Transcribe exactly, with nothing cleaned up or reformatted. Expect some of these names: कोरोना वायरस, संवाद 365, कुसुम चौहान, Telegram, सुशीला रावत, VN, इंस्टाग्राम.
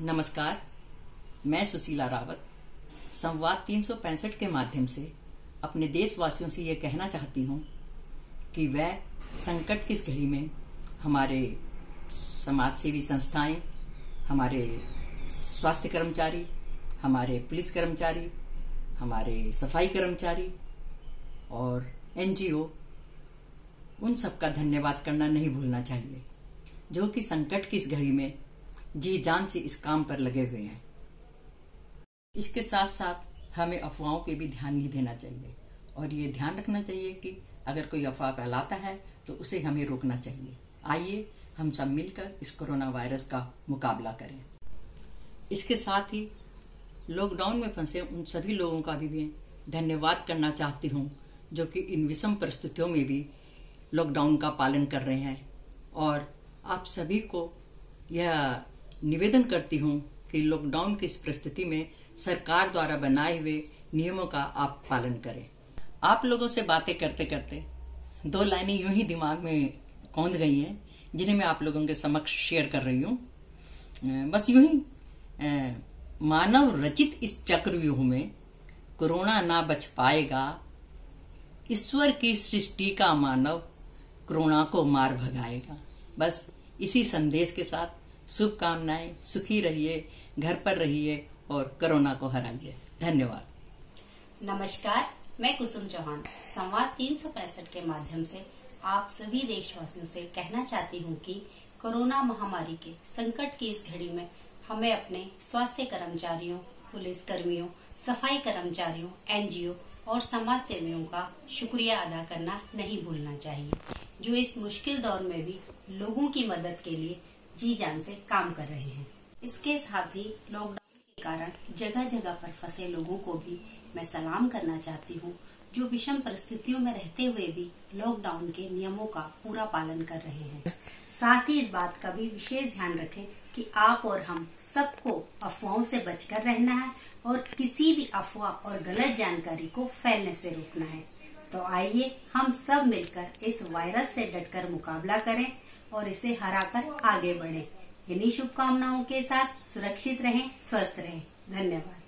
नमस्कार, मैं सुशीला रावत संवाद तीन सौ पैंसठ के माध्यम से अपने देशवासियों से ये कहना चाहती हूँ कि वह संकट की इस घड़ी में हमारे समाजसेवी संस्थाएं, हमारे स्वास्थ्य कर्मचारी, हमारे पुलिस कर्मचारी, हमारे सफाई कर्मचारी और एन जी ओ, उन सबका धन्यवाद करना नहीं भूलना चाहिए जो कि संकट की इस घड़ी में जी जान से इस काम पर लगे हुए हैं। इसके साथ साथ हमें अफवाहों पे भी ध्यान नहीं देना चाहिए और ये ध्यान रखना चाहिए कि अगर कोई अफवाह फैलाता है तो उसे हमें रोकना चाहिए। आइए हम सब मिलकर इस कोरोना वायरस का मुकाबला करें। इसके साथ ही लॉकडाउन में फंसे उन सभी लोगों का भी मैं धन्यवाद करना चाहती हूँ जो कि इन विषम परिस्थितियों में भी लॉकडाउन का पालन कर रहे हैं। और आप सभी को यह निवेदन करती हूँ कि लॉकडाउन की इस परिस्थिति में सरकार द्वारा बनाए हुए नियमों का आप पालन करें। आप लोगों से बातें करते करते दो लाइनें यूं ही दिमाग में कौंध गई हैं जिन्हें मैं आप लोगों के समक्ष शेयर कर रही हूँ। बस यूं ही, मानव रचित इस चक्रव्यूह में कोरोना ना बच पाएगा, ईश्वर की सृष्टि का मानव कोरोना को मार भगाएगा। बस इसी संदेश के साथ शुभकामनाएं, सुखी रहिए, घर पर रहिए और कोरोना को हराइए। धन्यवाद। नमस्कार, मैं कुसुम चौहान संवाद तीन सौ पैंसठ के माध्यम से आप सभी देशवासियों से कहना चाहती हूं कि कोरोना महामारी के संकट की इस घड़ी में हमें अपने स्वास्थ्य कर्मचारियों, पुलिस कर्मियों, सफाई कर्मचारियों, एन जी ओ और समाज सेवियों का शुक्रिया अदा करना नहीं भूलना चाहिए जो इस मुश्किल दौर में भी लोगों की मदद के लिए जी जान से काम कर रहे हैं। इसके साथ ही लॉकडाउन के कारण जगह जगह पर फंसे लोगों को भी मैं सलाम करना चाहती हूँ जो विषम परिस्थितियों में रहते हुए भी लॉकडाउन के नियमों का पूरा पालन कर रहे हैं। साथ ही इस बात का भी विशेष ध्यान रखें कि आप और हम सबको अफवाहों से बचकर रहना है और किसी भी अफवाह और गलत जानकारी को फैलने से रोकना है। तो आइए हम सब मिलकर इस वायरस से डटकर मुकाबला करें और इसे हराकर आगे बढ़ें। इन्हीं शुभकामनाओं के साथ सुरक्षित रहें, स्वस्थ रहें। धन्यवाद।